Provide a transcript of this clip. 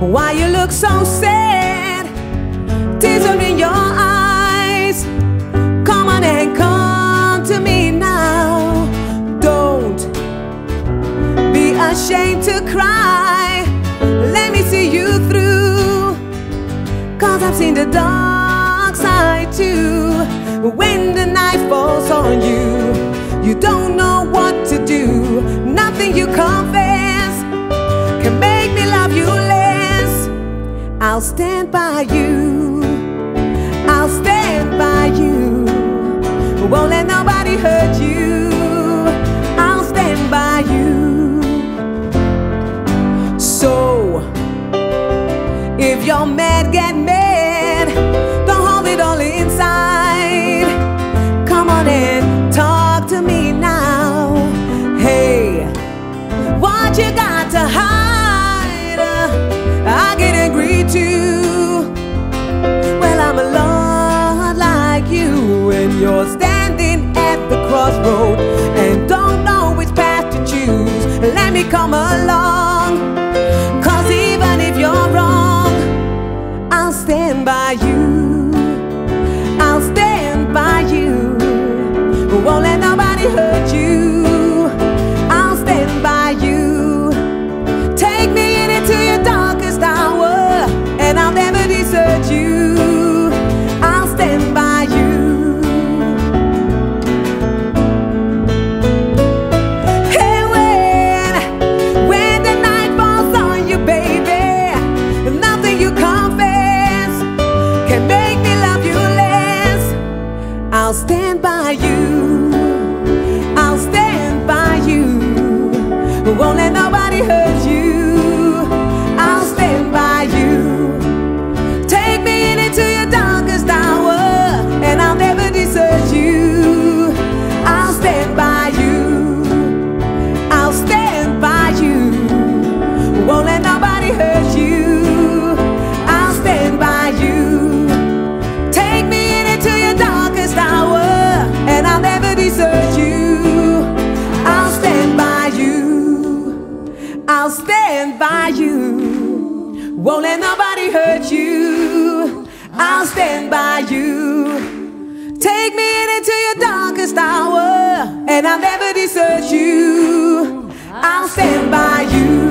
Why you look so sad? Tears are in your eyes. Come on and come to me now. Don't be ashamed to cry. Let me see you through, 'cause I've seen the dark side too. When the night falls on you, you don't know what to do. Nothing you confess can make me love you less. I'll stand by you, I'll stand by you, won't let nobody hurt you. I'll stand by you. So if you're mad, get mad, don't hold it all inside. Come on and talk to me now. Hey, what you got to hide? I get angry too. Well, I'm a lot like you, and you're standing at the crossroad and don't know which path to choose. Let me come along, 'cause even if you're wrong, I'll stand by you, I'll stand by you, won't let nobody hurt you. I'll stand by you. Take me in into your darkest hour, and I'll never desert you. I'll stand by you. Hey, when the night falls on you, baby, nothing you confess can make me love you less. I'll stand by you, I'll stand by you, won't let nobody hurt you. I'll stand by you, won't let nobody hurt you. I'll stand by you. Take me in into your darkest hour, and I'll never desert you. I'll stand by you.